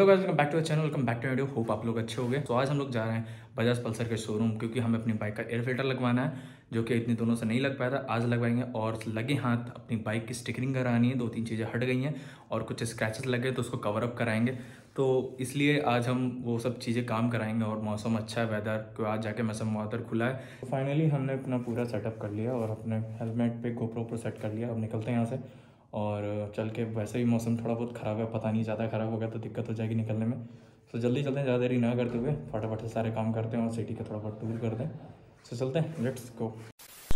Hello guys, welcome back to the channel, welcome back to video. Hope आप लोग अच्छे हो गए। तो आज हम लोग जा रहे हैं बजाज पल्सर के शोरूम, क्योंकि हमें अपनी बाइक का एयर फिल्टर लगवाना है, जो कि इतने दोनों से नहीं लग पाया था। आज लगवाएंगे और लगे हाथ अपनी बाइक की स्टिकरिंग करानी है। दो तीन चीज़ें हट गई हैं और कुछ स्क्रैचेस लगे तो उसको कवर अप कराएंगे, तो इसलिए आज हम वो सब चीज़ें काम कराएंगे। और मौसम अच्छा है, वेदर को आज जाके मौसम वादर खुला है। फाइनली हमने अपना पूरा सेटअप कर लिया और अपने हेलमेट पे GoPro पर सेट कर लिया। अब निकलते हैं यहाँ से और चल के, वैसे ही मौसम थोड़ा बहुत ख़राब है, पता नहीं ज़्यादा ख़राब हो गया तो दिक्कत हो जाएगी निकलने में। तो जल्दी चलते हैं, ज़्यादा देरी ना करते हुए, फटाफट से सारे काम करते हैं और सिटी का थोड़ा बहुत टूर करते हैं। तो चलते हैं, लेट्स गो।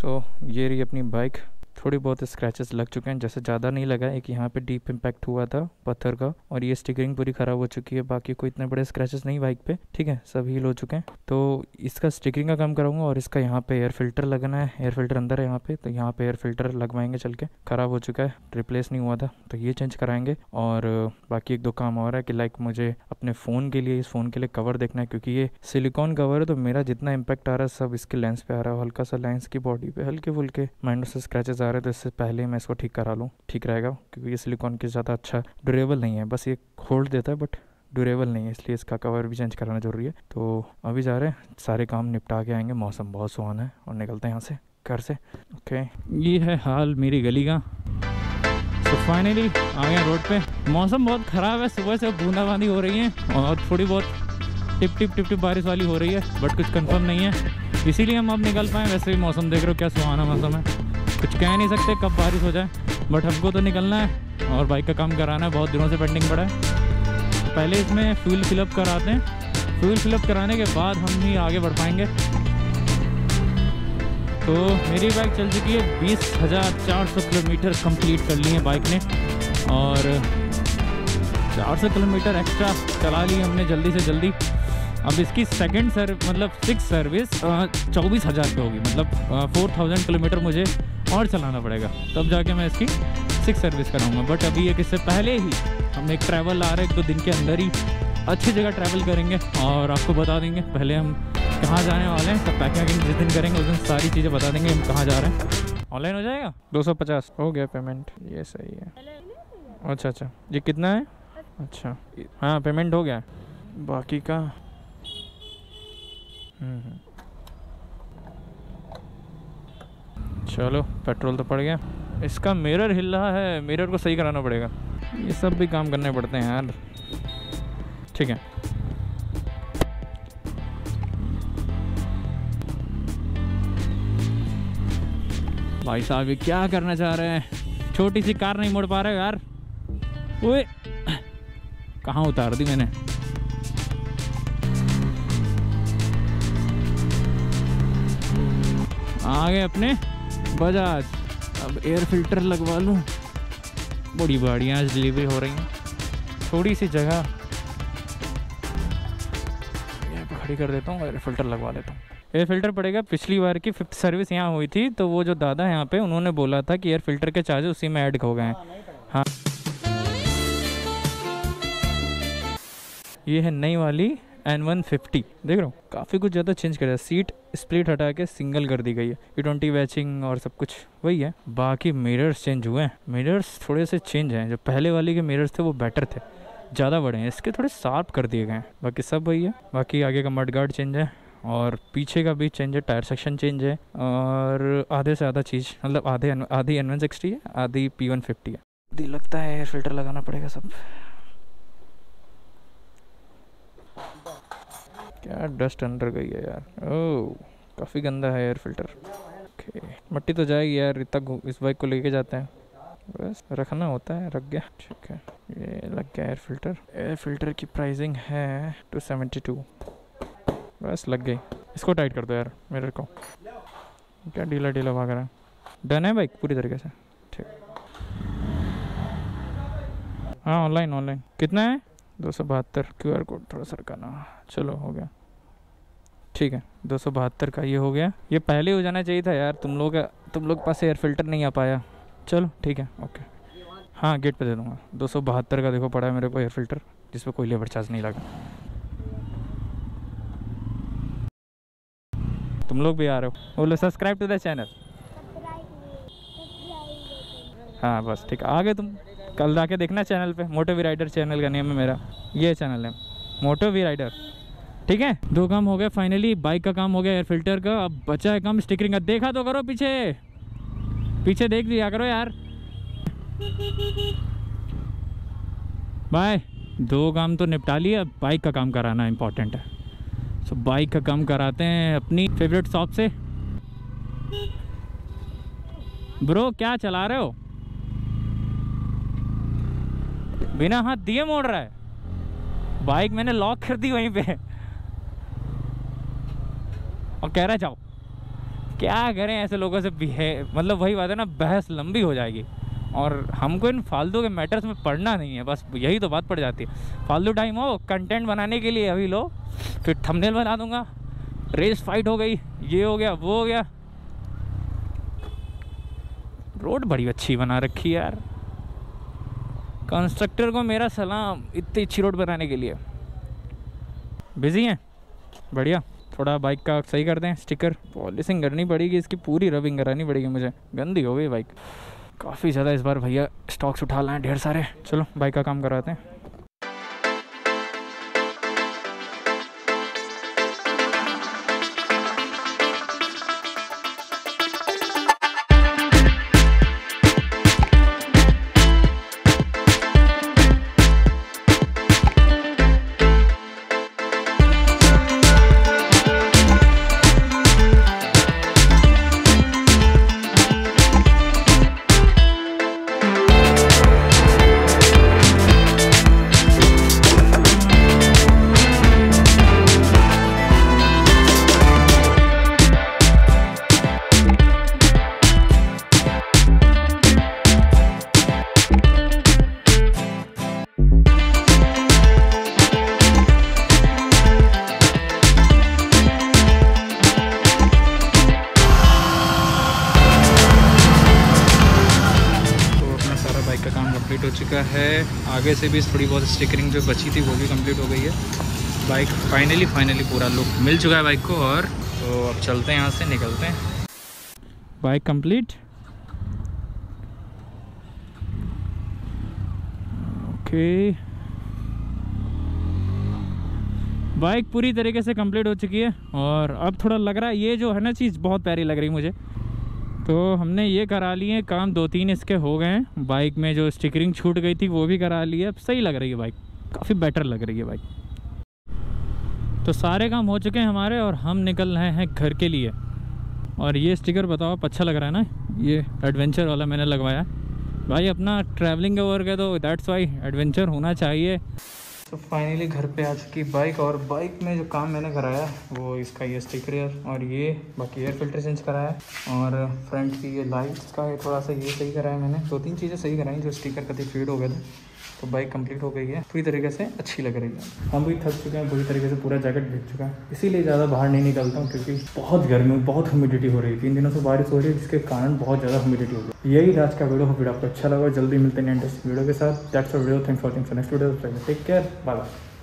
सो ये रही अपनी बाइक, थोड़ी बहुत स्क्रैचेस लग चुके हैं, जैसे ज़्यादा नहीं लगा है। एक यहाँ पे डीप इम्पैक्ट हुआ था पत्थर का और ये स्टिकरिंग पूरी ख़राब हो चुकी है। बाकी कोई इतने बड़े स्क्रैचेस नहीं बाइक पे, ठीक है, सब हील हो चुके हैं। तो इसका स्टिकरिंग का काम कराऊंगा और इसका यहाँ पे एयर फिल्टर लगाना है। एयर फिल्टर अंदर है यहाँ पे, तो यहाँ पे एयर फिल्टर लगवाएंगे। चल के ख़राब हो चुका है, रिप्लेस नहीं हुआ था, तो ये चेंज कराएंगे। और बाकी एक दो काम और है कि लाइक मुझे अपने फ़ोन के लिए, इस फ़ोन के लिए कवर देखना है, क्योंकि ये सिलिकॉन कवर है, तो मेरा जितना इम्पैक्ट आ रहा है सब इसके लेंस पे आ रहा है। हल्का सा लेंस की बॉडी पे हल्के फुल्के माइनर से स्क्रैचेस आ रहे, तो इससे पहले मैं इसको ठीक करा लूँ, ठीक रहेगा। क्योंकि ये सिलिकॉन के ज़्यादा अच्छा ड्यूरेबल नहीं है, बस ये होल्ड देता है बट ड्यूरेबल नहीं है, इसलिए इसका कवर भी चेंज कराना जरूरी है। तो अभी जा रहे हैं, सारे काम निपटा के आएंगे। मौसम बहुत सुहाना है और निकलते हैं यहाँ से, घर से। ओके, ये है हाल मेरी गली का। तो फाइनली आ गए रोड पे। मौसम बहुत ख़राब है, सुबह से बूंदाबांदी हो रही है और थोड़ी बहुत टिप टिप बारिश वाली हो रही है, बट कुछ कन्फर्म नहीं है, इसीलिए हम अब निकल पाएँ। वैसे भी मौसम देख रहे हो, क्या सुहाना मौसम है, कुछ कह नहीं सकते कब बारिश हो जाए, बट हमको तो निकलना है और बाइक का काम कराना है। बहुत दिनों से पेंडिंग पड़ा है, पहले इसमें फ्यूल फिलअप कराते हैं, फ्यूल फिलअप कराने के बाद हम ही आगे बढ़ पाएंगे। तो मेरी बाइक चल चुकी है, 20,400 किलोमीटर कंप्लीट कर ली है बाइक ने और 400 किलोमीटर एक्स्ट्रा चला ली हमने जल्दी से जल्दी। अब इसकी सेकंड सर्विस, मतलब 6th सर्विस 24,000 पे होगी, मतलब 4,000 किलोमीटर मुझे और चलाना पड़ेगा, तब जाके मैं इसकी 6th सर्विस कराऊंगा। बट अभी एक इससे पहले ही हम एक ट्रैवल आ रहे हैं, 2 दिन के अंदर ही अच्छी जगह ट्रैवल करेंगे और आपको बता देंगे पहले हम कहाँ जाने वाले हैं। सब पैकिंग जिस दिन करेंगे उस दिन सारी चीज़ें बता देंगे हम कहाँ जा रहे हैं। ऑनलाइन हो जाएगा, 250 हो गया पेमेंट, ये सही है। अच्छा, ये कितना है? अच्छा, हाँ पेमेंट हो गया, बाकी का चलो। पेट्रोल तो पड़ गया, इसका मिरर हिल रहा है, मिरर को सही कराना पड़ेगा, ये सब भी काम करने पड़ते हैं यार। ठीक है, भाई साहब ये क्या करना चाह रहे हैं, छोटी सी कार नहीं मोड़ पा रहे यार। ओए, कहाँ उतार दी मैंने। आ गए अपने बजाज, अब एयर फिल्टर लगवा लूँ। बड़ी बढ़िया आज डिलीवरी हो रही है। थोड़ी सी जगह यहाँ पर खड़ी कर देता हूँ, एयर फिल्टर लगवा लेता हूँ। एयर फिल्टर पड़ेगा, पिछली बार की 5th सर्विस यहाँ हुई थी तो वो जो दादा यहाँ पे, उन्होंने बोला था कि एयर फिल्टर के चार्जेस उसी में ऐड हो गए हैं। हाँ, ये है नई वाली N150, देख रहा हूँ काफ़ी कुछ ज़्यादा चेंज करा है। सीट स्प्लिट हटा के सिंगल कर दी गई है, E20 वैचिंग और सब कुछ वही है। बाकी मिरर्स चेंज हुए हैं, मिरर्स थोड़े से चेंज हैं, जो पहले वाले के मिरर्स थे वो बेटर थे, ज़्यादा बड़े हैं, इसके थोड़े शार्प कर दिए गए हैं। बाकी सब वही है, बाकी आगे का मडगार्ड चेंज है और पीछे का भी चेंज है, टायर सेक्शन चेंज है और आधे से आधा चीज़, मतलब आधी N160 है, आधी P150 है। दिल लगता है एयर फिल्टर लगाना पड़ेगा सब। क्या डस्ट अंदर गई है यार, ओह काफ़ी गंदा है एयर फिल्टर। ओके, मट्टी तो जाएगी यार, इतना इस बाइक को लेके जाते हैं, बस रखना होता है, रख गया। ठीक है, ये लग गया एयर फिल्टर। एयर फिल्टर की प्राइसिंग है 272, बस लग गई। इसको टाइट कर दो यार मिरर को, क्या ढीला भाग रहा है। डन है बाइक पूरी तरीके से, ठीक। हाँ ऑनलाइन कितना है, 272। QR कोड थोड़ा सा करना, चलो हो गया, ठीक है। 272 का ये हो गया, ये पहले हो जाना चाहिए था यार, तुम लोग पास एयर फिल्टर नहीं आ पाया। चलो ठीक है, ओके। हाँ गेट पे दे दूँगा। 272 का देखो पड़ा है मेरे को एयर फिल्टर, जिसपे कोई लेबर चार्ज नहीं लगा। तुम लोग भी आ रहे हो, बोलो सब्सक्राइब टू द चैनल। हाँ बस ठीक, आ गए तुम। कल जाके देखना चैनल पे, मोटो वी राइडर चैनल का नेम है मेरा, ये चैनल है मोटो वी राइडर। ठीक है, दो काम हो गए फाइनली, बाइक का काम हो गया, एयर फिल्टर का, अब बचा है काम स्टिकरिंग का। देखा तो करो पीछे, पीछे देख लिया करो यार भाई। दो काम तो निपटा लिए, अब बाइक का काम कराना इम्पोर्टेंट है। सो बाइक का काम कराते हैं अपनी फेवरेट शॉप से। ब्रो क्या चला रहे हो? बिना हाथ दिए मोड़ रहा है बाइक, मैंने लॉक कर दी वहीं पे और कह रहा जाओ। क्या करें ऐसे लोगों से बिहेव, मतलब वही बात है ना, बहस लंबी हो जाएगी और हमको इन फालतू के मैटर्स में पढ़ना नहीं है, बस यही तो बात पड़ जाती है। फालतू टाइम हो कंटेंट बनाने के लिए, अभी लो फिर थंबनेल बना दूंगा, रेस फाइट हो गई, ये हो गया वो हो गया। रोड बड़ी अच्छी बना रखी है यार, कंस्ट्रक्टर को मेरा सलाम इतनी अच्छी रोड बनाने के लिए। बिजी हैं, बढ़िया। थोड़ा बाइक का सही करते हैं, स्टिकर पॉलिशिंग करनी पड़ेगी इसकी, पूरी रबिंग करानी पड़ेगी मुझे, गंदी हो गई बाइक काफ़ी ज़्यादा। इस बार भैया स्टॉक्स उठा लाएँ ढेर सारे। चलो बाइक का काम कराते हैं। हो चुका है, आगे से भी थोड़ी बहुत स्टिकरिंग जो बची थी वो भी कंप्लीट हो गई है। बाइक फाइनली पूरा लुक मिल चुका है बाइक को, और तो अब चलते हैं यहाँ से, निकलते हैं। बाइक कंप्लीट, ओके बाइक पूरी तरीके से कंप्लीट हो चुकी है। और अब थोड़ा लग रहा है ये जो है ना चीज़ बहुत प्यारी लग रही मुझे, तो हमने ये करा लिए काम, दो तीन इसके हो गए हैं। बाइक में जो स्टिकरिंग छूट गई थी वो भी करा ली है, अब सही लग रही है बाइक, काफ़ी बेटर लग रही है बाइक। तो सारे काम हो चुके हैं हमारे और हम निकल रहे हैं घर के लिए। और ये स्टिकर बताओ आप, अच्छा लग रहा है ना, ये एडवेंचर वाला मैंने लगवाया भाई, अपना ट्रैवलिंग का वर्क है तो दैट्स वाई एडवेंचर होना चाहिए। तो फाइनली घर पे आ चुकी बाइक, और बाइक में जो काम मैंने कराया वो इसका ये स्टिकर और ये बाकी एयर फिल्टर चेंज कराया, और फ्रंट की ये लाइट्स का ये थोड़ा सा ये सही कराया मैंने, दो तीन चीज़ें सही कराई जो स्टिकर का फेड हो गया था। तो बाइक कंप्लीट हो गई है, पूरी तरीके से अच्छी लग रही है। हम भी थक चुके हैं पूरी तरीके से, पूरा जैकेट भीग चुका है, इसीलिए ज़्यादा बाहर नहीं निकलता हूँ क्योंकि बहुत गर्मी, बहुत ह्यूमिडिटी हो रही थी इन दिनों से, बारिश हो रही है जिसके कारण बहुत ज़्यादा ह्यूमिडिटी हो गई। यही आज का वीडियो, वीडियो आपको अच्छा लगा, जल्दी मिलते हैं नेक्स्ट वीडियो के साथ। That's video, thanks for next video, take care, bye bye.